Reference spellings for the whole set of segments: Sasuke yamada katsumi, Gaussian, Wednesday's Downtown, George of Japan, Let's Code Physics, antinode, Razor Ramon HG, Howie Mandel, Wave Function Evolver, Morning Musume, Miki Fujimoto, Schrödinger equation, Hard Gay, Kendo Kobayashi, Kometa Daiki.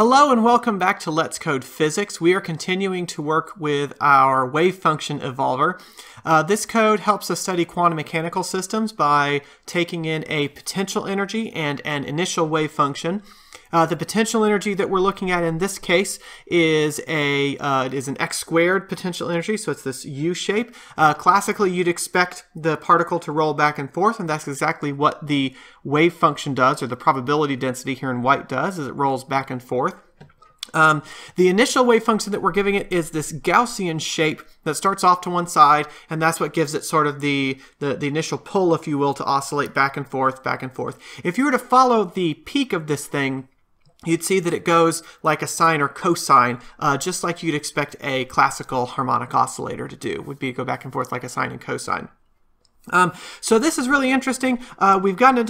Hello and welcome back to Let's Code Physics. We are continuing to work with our wave function evolver. This code helps us study quantum mechanical systems by taking in a potential energy and an initial wave function. The potential energy that we're looking at in this case is an x squared potential energy, so it's this U shape. Classically, you'd expect the particle to roll back and forth, and that's exactly what the wave function does, or the probability density here in white does, is it rolls back and forth. The initial wave function that we're giving it is this Gaussian shape that starts off to one side, and that's what gives it sort of the initial pull, if you will, to oscillate back and forth, back and forth. If you were to follow the peak of this thing, you'd see that it goes like a sine or cosine, just like you'd expect a classical harmonic oscillator to do, would be go back and forth like a sine and cosine. So this is really interesting. We've gotten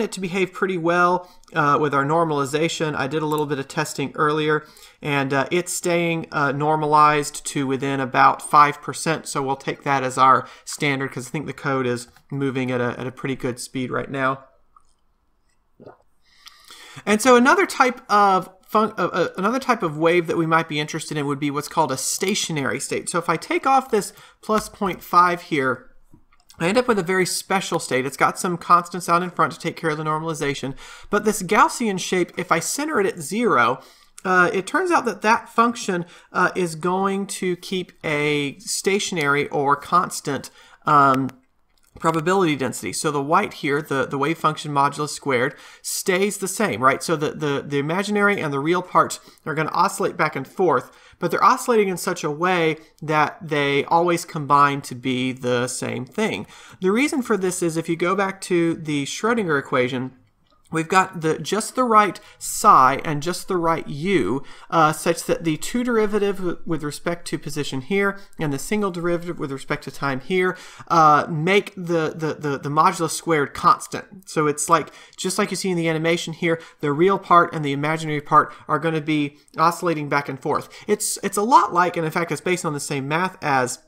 it to behave pretty well with our normalization. I did a little bit of testing earlier, and it's staying normalized to within about 5%, so we'll take that as our standard because I think the code is moving at a pretty good speed right now. And so another type of wave that we might be interested in would be what's called a stationary state. So if I take off this plus 0.5 here, I end up with a very special state. It's got some constants out in front to take care of the normalization. But this Gaussian shape, if I center it at 0, it turns out that that function is going to keep a stationary or constant probability density. So the white here, the wave function modulus squared, stays the same, right? So the imaginary and the real parts are going to oscillate back and forth, but they're oscillating in such a way that they always combine to be the same thing. The reason for this is if you go back to the Schrödinger equation, we've got just the right psi and just the right u, such that the two derivative with respect to position here and the single derivative with respect to time here make the modulus squared constant. So it's like, just like you see in the animation here, the real part and the imaginary part are going to be oscillating back and forth. It's a lot like, and in fact it's based on the same math as,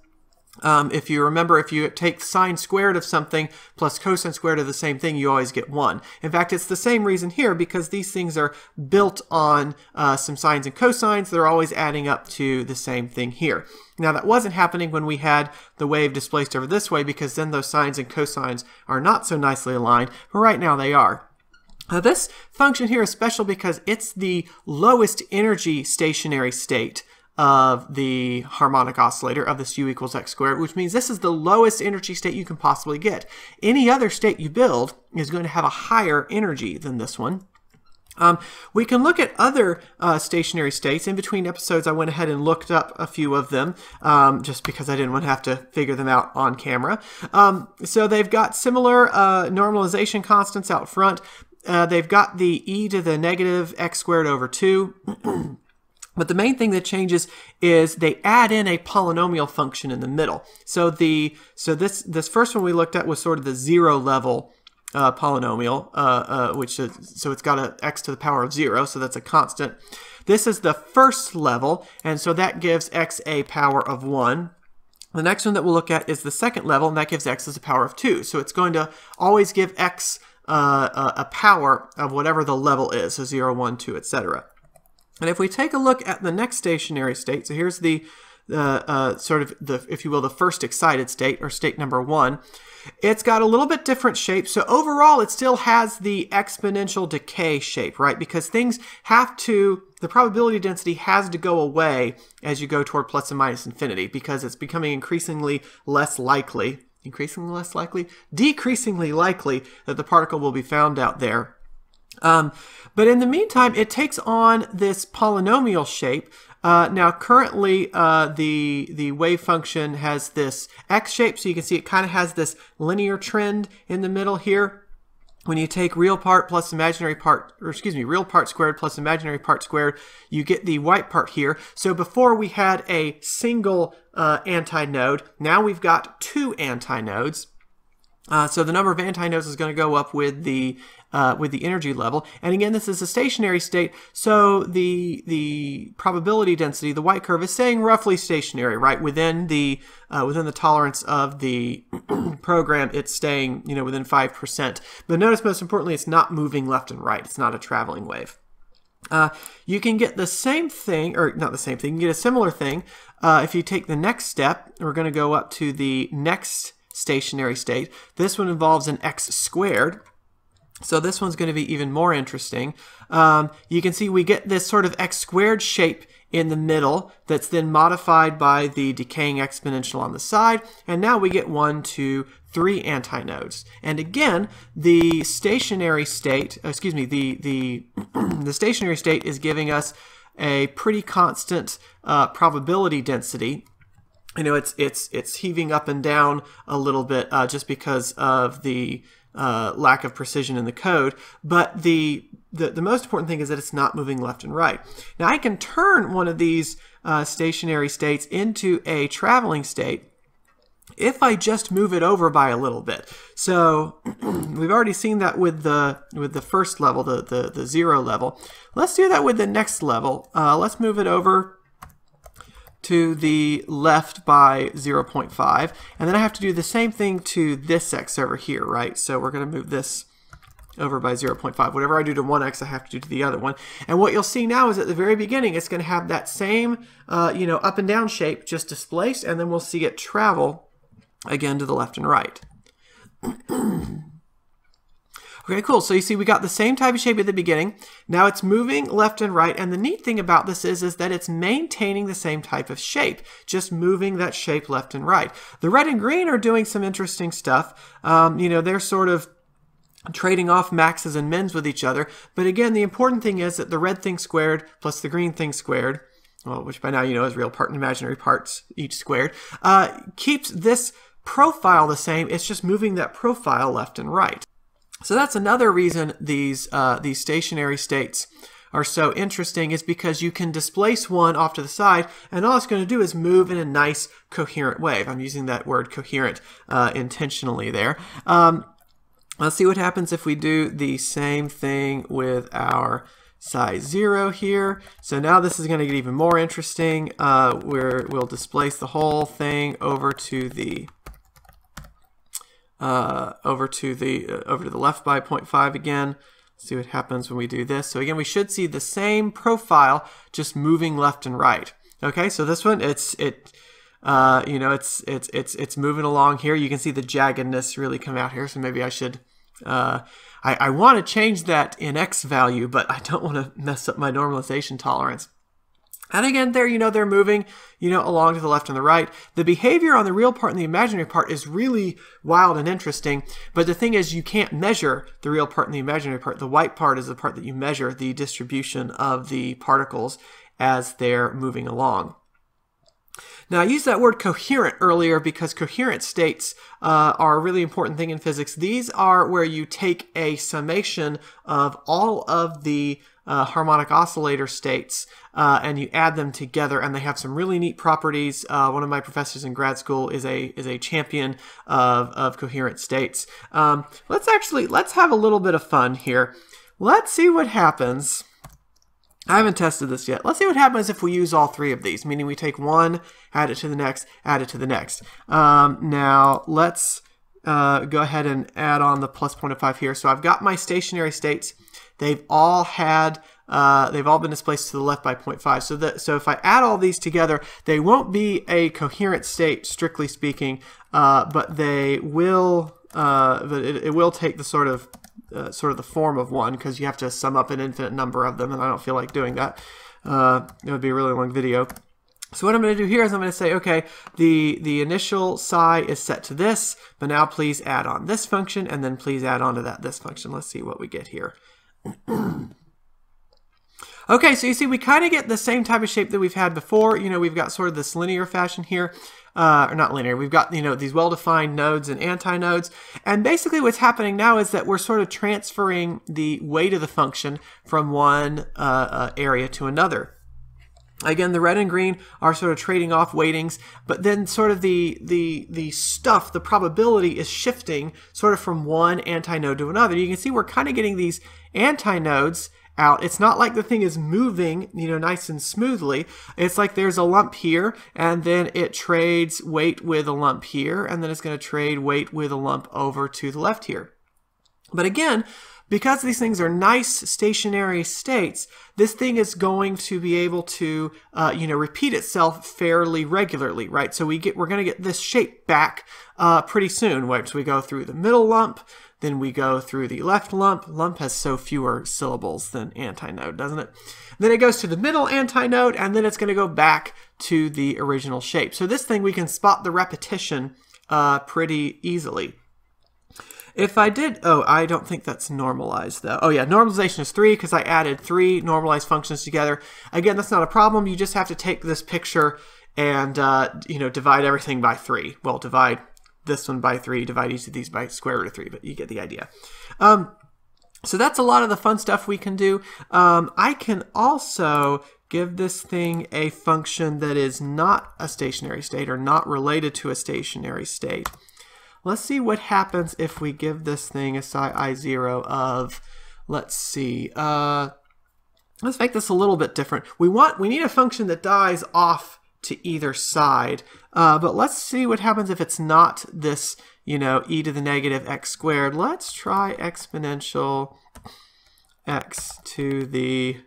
if you remember, if you take sine squared of something plus cosine squared of the same thing, you always get 1. In fact, it's the same reason here because these things are built on some sines and cosines. They're always adding up to the same thing here. Now, that wasn't happening when we had the wave displaced over this way because then those sines and cosines are not so nicely aligned, but right now they are. Now this function here is special because it's the lowest energy stationary state of the harmonic oscillator, of this u equals x squared, which means this is the lowest energy state you can possibly get. Any other state you build is going to have a higher energy than this one. We can look at other stationary states. In between episodes, I went ahead and looked up a few of them just because I didn't want to have to figure them out on camera. So they've got similar normalization constants out front. They've got the e to the negative x squared over 2. But the main thing that changes is they add in a polynomial function in the middle. So this first one we looked at was sort of the 0 level polynomial, so it's got an x to the power of 0, so that's a constant. This is the first level, and so that gives x a power of 1. The next one that we'll look at is the second level, and that gives x as a power of 2. So it's going to always give x a power of whatever the level is, so 0, 1, 2, etc. And if we take a look at the next stationary state, so here's the if you will, the first excited state, or state number 1, it's got a little bit different shape. So overall, it still has the exponential decay shape, right? Because things have to, the probability density has to go away as you go toward plus and minus infinity, because it's becoming decreasingly likely that the particle will be found out there. But in the meantime, it takes on this polynomial shape. Now, currently, the wave function has this x shape, so you can see it kind of has this linear trend in the middle here. When you take real part squared plus imaginary part squared, you get the white part here. So before we had a single antinode, now we've got 2 antinodes. So the number of antinodes is going to go up with the energy level. And again, this is a stationary state, so the probability density, the white curve, is staying roughly stationary, right? Within the tolerance of the program, it's staying, you know, within 5%. But notice, most importantly, it's not moving left and right. It's not a traveling wave. You can get the same thing, or not the same thing, you can get a similar thing if you take the next step. We're going to go up to the next stationary state. This one involves an x squared. So this one's going to be even more interesting. You can see we get this sort of x squared shape in the middle that's then modified by the decaying exponential on the side. And now we get 1, 2, 3 antinodes. And again, the stationary state, excuse me, the stationary state is giving us a pretty constant probability density. You know, it's heaving up and down a little bit just because of the lack of precision in the code, but the most important thing is that it's not moving left and right. Now I can turn one of these stationary states into a traveling state if I just move it over by a little bit. So we've already seen that with the first level, the zero level. Let's do that with the next level. Let's move it over to the left by 0.5, and then I have to do the same thing to this x over here, right? So we're going to move this over by 0.5. Whatever I do to one x, I have to do to the other one. And what you'll see now is at the very beginning, it's going to have that same, you know, up and down shape just displaced, and then we'll see it travel again to the left and right. Okay, cool. So you see we got the same type of shape at the beginning. Now it's moving left and right. And the neat thing about this is that it's maintaining the same type of shape, just moving that shape left and right. The red and green are doing some interesting stuff. You know, they're sort of trading off maxes and mins with each other. But again, the important thing is that the red thing squared plus the green thing squared, well, which by now you know is real part and imaginary parts, each squared, keeps this profile the same. It's just moving that profile left and right. So that's another reason these stationary states are so interesting, is because you can displace one off to the side, and all it's going to do is move in a nice coherent wave. I'm using that word coherent intentionally there. Let's see what happens if we do the same thing with our size 0 here. So now this is going to get even more interesting. We'll displace the whole thing over to the left by 0.5 again. Let's see what happens when we do this. So again, we should see the same profile, just moving left and right. Okay, so this one, it's moving along here. You can see the jaggedness really come out here. So maybe I should, I want to change that in X value, but I don't want to mess up my normalization tolerance. And again, there, you know, they're moving, you know, along to the left and the right. The behavior on the real part and the imaginary part is really wild and interesting. But the thing is, you can't measure the real part and the imaginary part. The white part is the part that you measure, the distribution of the particles as they're moving along. Now, I used that word coherent earlier because coherent states are a really important thing in physics. These are where you take a summation of all of the harmonic oscillator states and you add them together, and they have some really neat properties. One of my professors in grad school is a champion of coherent states. Let's have a little bit of fun here. Let's see what happens. I haven't tested this yet. Let's see what happens if we use all three of these, meaning we take one, add it to the next, add it to the next. Now let's go ahead and add on the plus 0.5 here. So I've got my stationary states. They've all been displaced to the left by 0.5. So if I add all these together, they won't be a coherent state, strictly speaking, but they will, it will take the sort of the form of one, because you have to sum up an infinite number of them, and I don't feel like doing that. It would be a really long video. So what I'm going to do here is I'm going to say, okay, the initial psi is set to this, but now please add on this function, and then please add on to that this function. Let's see what we get here. Okay, so you see we kind of get the same type of shape that we've had before. You know, we've got sort of this linear fashion here. Or not linear, we've got, you know, these well-defined nodes and antinodes. And basically what's happening now is that we're sort of transferring the weight of the function from one area to another. Again, the red and green are sort of trading off weightings, but then sort of the stuff, the probability is shifting sort of from one antinode to another. You can see we're kind of getting these antinodes out. It's not like the thing is moving, you know, nice and smoothly. It's like there's a lump here, and then it trades weight with a lump here, and then it's going to trade weight with a lump over to the left here. But again, Because these things are nice stationary states, this thing is going to be able to, repeat itself fairly regularly, right? So we're going to get this shape back pretty soon. Right? So we go through the middle lump, then we go through the left lump. Lump has so fewer syllables than antinode, doesn't it? And then it goes to the middle antinode, and then it's going to go back to the original shape. So this thing, we can spot the repetition pretty easily. If I did, oh, I don't think that's normalized though. Oh yeah, normalization is 3 because I added 3 normalized functions together. Again, that's not a problem. You just have to take this picture and, divide everything by 3. Well, divide this one by 3, divide each of these by square root of 3, but you get the idea. So that's a lot of the fun stuff we can do. I can also give this thing a function that is not a stationary state or not related to a stationary state. Let's see what happens if we give this thing a psi I0 of, let's see, let's make this a little bit different. We need a function that dies off to either side, but let's see what happens if it's not this, e to the negative x squared. Let's try exponential x to the,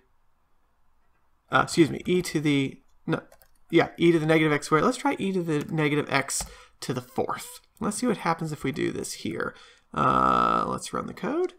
e to the negative x squared. Let's try e to the negative x to the 4th. Let's see what happens if we do this here. Let's run the code.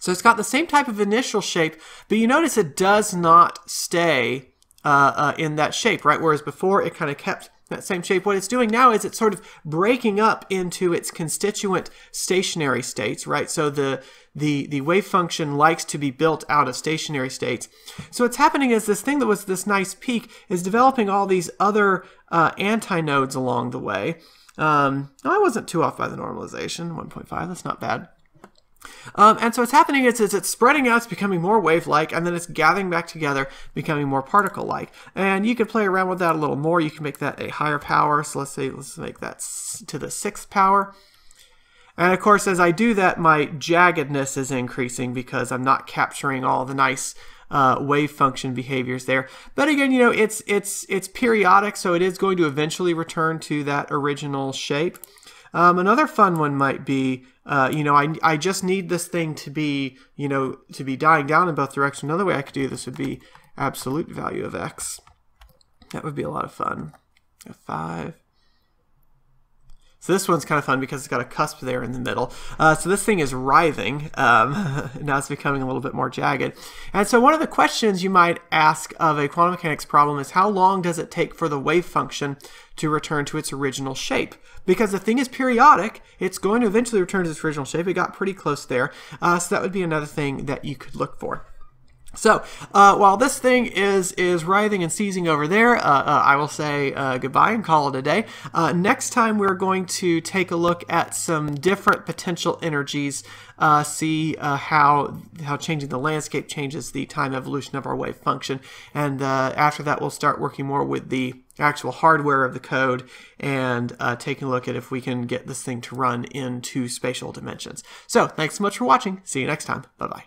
So it's got the same type of initial shape, but you notice it does not stay in that shape, right? Whereas before it kind of kept that same shape. What it's doing now is it's sort of breaking up into its constituent stationary states, right? So the wave function likes to be built out of stationary states. So what's happening is this thing that was this nice peak is developing all these other antinodes along the way. I wasn't too off by the normalization, 1.5, that's not bad. And so what's happening is it's spreading out, it's becoming more wave-like, and then it's gathering back together, becoming more particle-like. And you can play around with that a little more. You can make that a higher power. So let's make that to the 6th power. And of course, as I do that, my jaggedness is increasing because I'm not capturing all the nice wave function behaviors there. But again, it's periodic, so it is going to eventually return to that original shape. Another fun one might be, I just need this thing to be, dying down in both directions. Another way I could do this would be absolute value of x. That would be a lot of fun. F5. So this one's kind of fun because it's got a cusp there in the middle. So this thing is writhing. Now it's becoming a little bit more jagged. And so one of the questions you might ask of a quantum mechanics problem is how long does it take for the wave function to return to its original shape? Because the thing is periodic, it's going to eventually return to its original shape. It got pretty close there. So that would be another thing that you could look for. So while this thing is writhing and seizing over there, I will say goodbye and call it a day. Next time we're going to take a look at some different potential energies, see how changing the landscape changes the time evolution of our wave function. And after that, we'll start working more with the actual hardware of the code and taking a look at if we can get this thing to run in 2 spatial dimensions. So thanks so much for watching. See you next time. Bye-bye.